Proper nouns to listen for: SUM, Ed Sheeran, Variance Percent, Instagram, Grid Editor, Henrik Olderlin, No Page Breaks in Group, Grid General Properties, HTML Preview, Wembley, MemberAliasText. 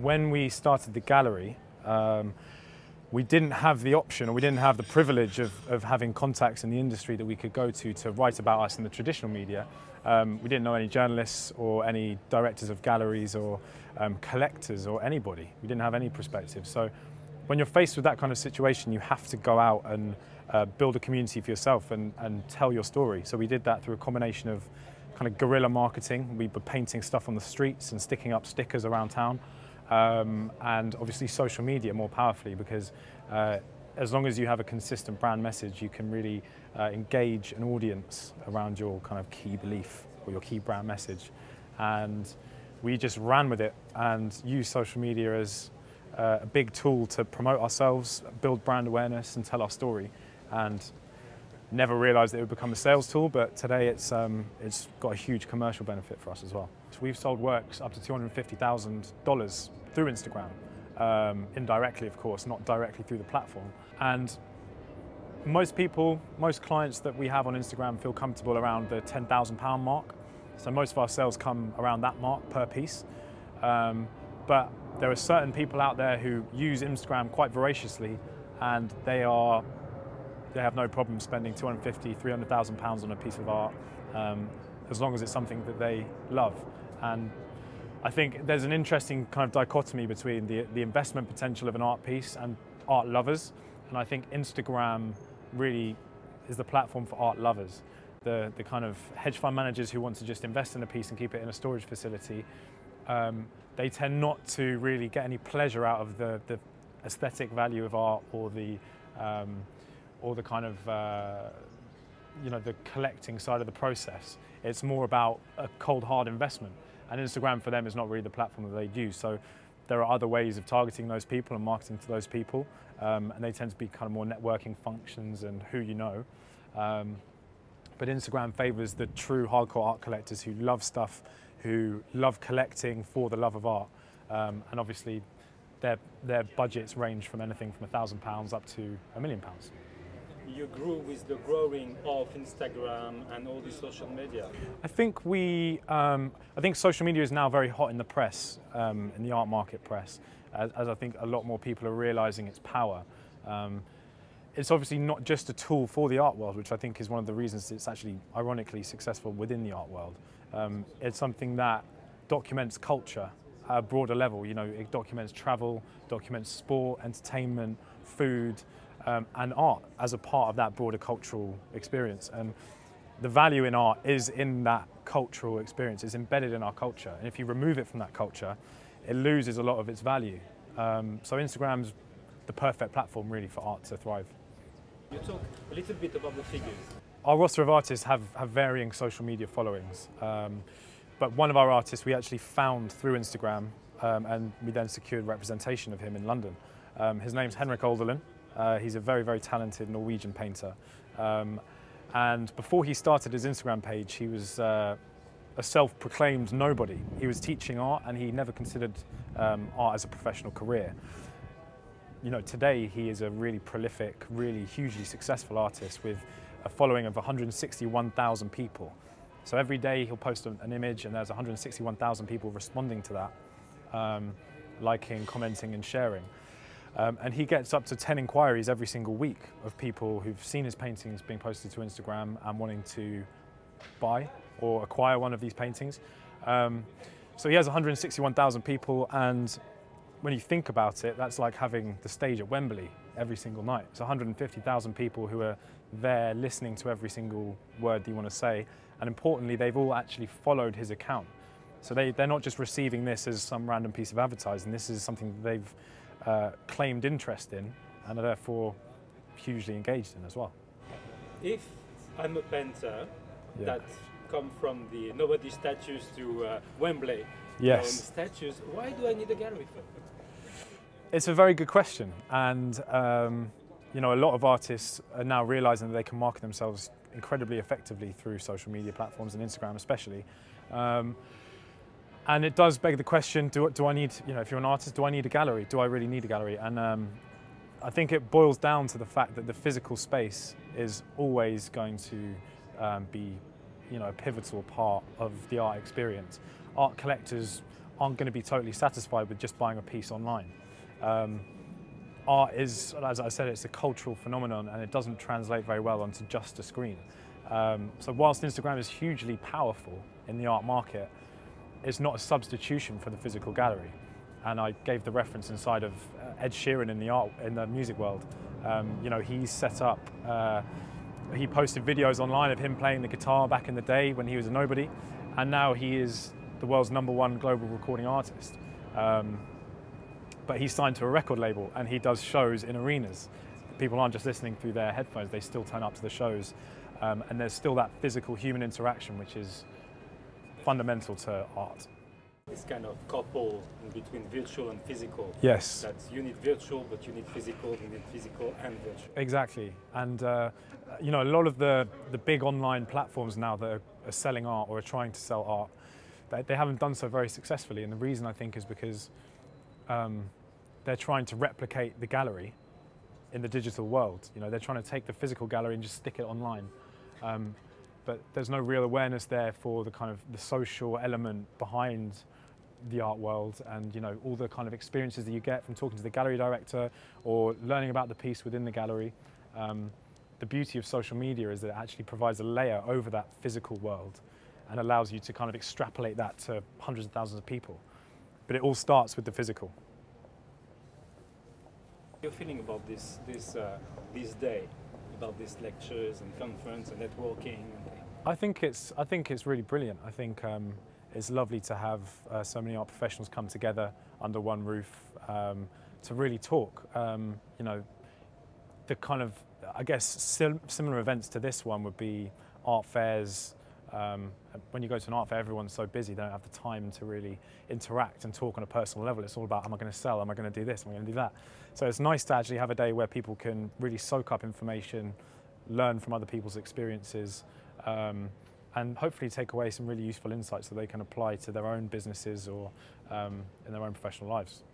When we started the gallery, we didn't have the option, or we didn't have the privilege of having contacts in the industry that we could go to write about us in the traditional media. We didn't know any journalists or any directors of galleries or collectors or anybody. We didn't have any perspective. So when you're faced with that kind of situation, you have to go out and build a community for yourself and tell your story. So we did that through a combination of kind of guerrilla marketing. We were painting stuff on the streets and sticking up stickers around town. And obviously social media more powerfully, because as long as you have a consistent brand message, you can really engage an audience around your kind of key belief or your key brand message. And we just ran with it and used social media as a big tool to promote ourselves, build brand awareness and tell our story. And never realized it would become a sales tool, but today it's got a huge commercial benefit for us as well. So we've sold works up to $250,000 through Instagram, indirectly of course, not directly through the platform. And most people, most clients that we have on Instagram feel comfortable around the £10,000 mark. So most of our sales come around that mark per piece. But there are certain people out there who use Instagram quite voraciously, and they have no problem spending £250,000, £300,000 on a piece of art, as long as it's something that they love. And I think there's an interesting kind of dichotomy between the investment potential of an art piece and art lovers. And I think Instagram really is the platform for art lovers. The kind of hedge fund managers who want to just invest in a piece and keep it in a storage facility, they tend not to really get any pleasure out of the aesthetic value of art or the kind of, you know, the collecting side of the process. It's more about a cold, hard investment. And Instagram for them is not really the platform that they use. So there are other ways of targeting those people and marketing to those people. And they tend to be kind of more networking functions and who you know. But Instagram favors the true hardcore art collectors who love stuff, who love collecting for the love of art. And obviously their budgets range from anything from £1,000 up to £1 million. You grew with the growing of Instagram and all the social media. I think I think social media is now very hot in the press, in the art market press, as I think a lot more people are realizing its power. It's obviously not just a tool for the art world, which I think is one of the reasons it's actually ironically successful within the art world. It's something that documents culture at a broader level. You know, it documents travel, documents sport, entertainment, food, and art as a part of that broader cultural experience. And the value in art is in that cultural experience. It's embedded in our culture. And if you remove it from that culture, it loses a lot of its value. So Instagram's the perfect platform really for art to thrive. You talk a little bit about the figures. Our roster of artists have varying social media followings. But one of our artists we actually found through Instagram, and we then secured representation of him in London. His name's Henrik Olderlin. He's a very, very talented Norwegian painter. And before he started his Instagram page, he was a self-proclaimed nobody. He was teaching art and he never considered art as a professional career. You know, today he is a really prolific, really hugely successful artist with a following of 161,000 people. So every day he'll post an image and there's 161,000 people responding to that, liking, commenting and sharing. And he gets up to 10 inquiries every single week of people who've seen his paintings being posted to Instagram and wanting to buy or acquire one of these paintings. So he has 161,000 people, and when you think about it, that's like having the stage at Wembley every single night. It's 150,000 people who are there listening to every single word that you want to say. And importantly, they've all actually followed his account. So they're not just receiving this as some random piece of advertising. This is something that they've claimed interest in and are therefore hugely engaged in as well. If I'm a painter, yeah, that come from the nobody statues to Wembley, yes, statues, why do I need a gallery for? It's a very good question, and you know, a lot of artists are now realizing that they can market themselves incredibly effectively through social media platforms and Instagram especially. And it does beg the question, do I need, you know, if you're an artist, do I need a gallery? Do I really need a gallery? And I think it boils down to the fact that the physical space is always going to be, you know, a pivotal part of the art experience. Art collectors aren't going to be totally satisfied with just buying a piece online. Art is, as I said, it's a cultural phenomenon, and it doesn't translate very well onto just a screen. So whilst Instagram is hugely powerful in the art market, it's not a substitution for the physical gallery. And I gave the reference inside of Ed Sheeran in the music world. You know, he set up, he posted videos online of him playing the guitar back in the day when he was a nobody, and now he is the world's #1 global recording artist. But he's signed to a record label, and he does shows in arenas. People aren't just listening through their headphones, they still turn up to the shows. And there's still that physical human interaction, which is fundamental to art. This kind of couple in between virtual and physical. Yes. That you need virtual, but you need physical and virtual. Exactly. And you know, a lot of the big online platforms now that are selling art or are trying to sell art, they haven't done so very successfully. And the reason, I think, is because they're trying to replicate the gallery in the digital world. You know, they're trying to take the physical gallery and just stick it online. But there's no real awareness there for the kind of the social element behind the art world, and you know, all the kind of experiences that you get from talking to the gallery director or learning about the piece within the gallery. The beauty of social media is that it actually provides a layer over that physical world and allows you to kind of extrapolate that to hundreds of thousands of people. But it all starts with the physical. What are you feeling about this day? About these lectures and conference and networking? I think it's really brilliant. I think it's lovely to have so many art professionals come together under one roof to really talk. You know, the kind of, I guess, similar events to this one would be art fairs. When you go to an art fair, everyone's so busy, they don't have the time to really interact and talk on a personal level. It's all about, am I going to sell? Am I going to do this? Am I going to do that? So it's nice to actually have a day where people can really soak up information, learn from other people's experiences, and hopefully take away some really useful insights that they can apply to their own businesses or in their own professional lives.